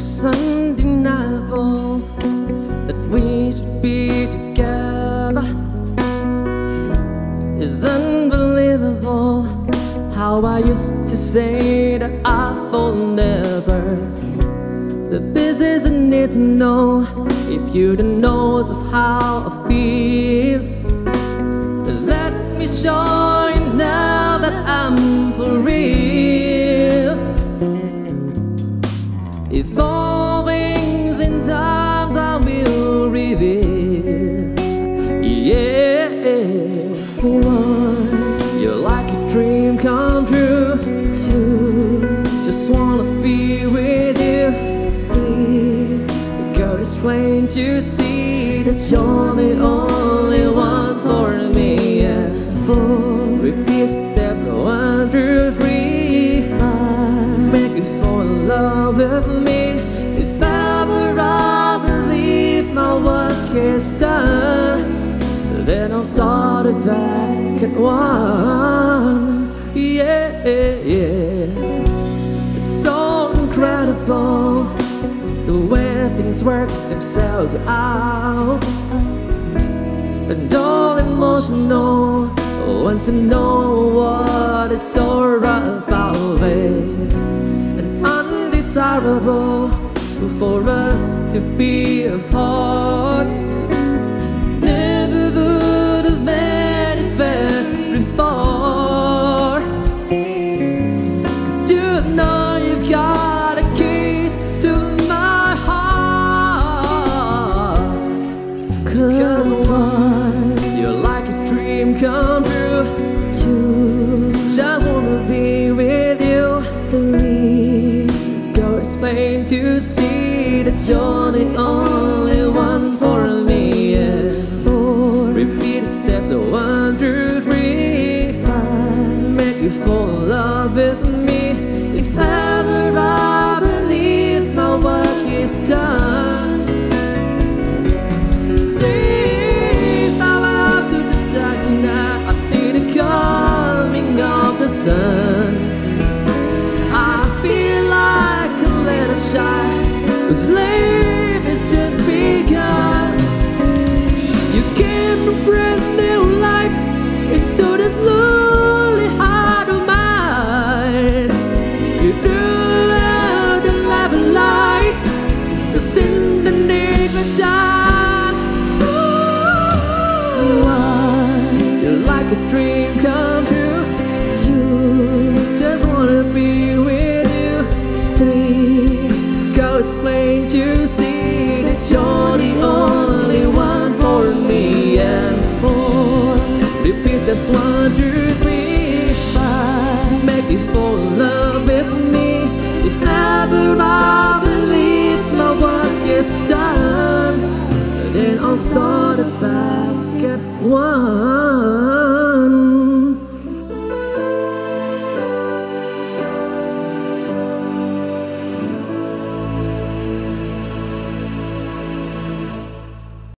It's undeniable that we should be together. It's unbelievable how I used to say that I thought never. But this isn't need to know if you don't know just how I feel. But let me show you now that I'm for real. If all things in time I will reveal, yeah. One, you're like a dream come true. Two, just wanna be with you. Three, the girl is plain to see that you're the only one for me. And four, repeat step 1, 2, 3, 5, make you fall in love with me. It's done, then I'll start it back at one. Yeah, it's so incredible the way things work themselves out. And all emotional once you know what it's all about, babe. And undesirable for us to be apart. Never would have made it very far. 'Cause tonight you've got a keys to my heart. 'Cause one, you're like a dream come true. Two, just wanna be with you. Three, girl, it's plain to see that you're the only one for me. And four, repeat steps 1, 2, 3, 5, make you fall in love with me. If ever I believe my work is done, see power to the dark night. I see the coming of the sun. I feel like a little shy. This life has just begun. You gave me a brand new life into this lonely heart of mine. You threw out the love and light just in the nick of time. One, you're like a dream come true. Two, just wanna be with you. Three, it's plain to see that you're the only one for me. And four, repeat steps 1, 2, 3, 5, make you fall in love with me. If ever I believe my work is done, then I'll start back at one.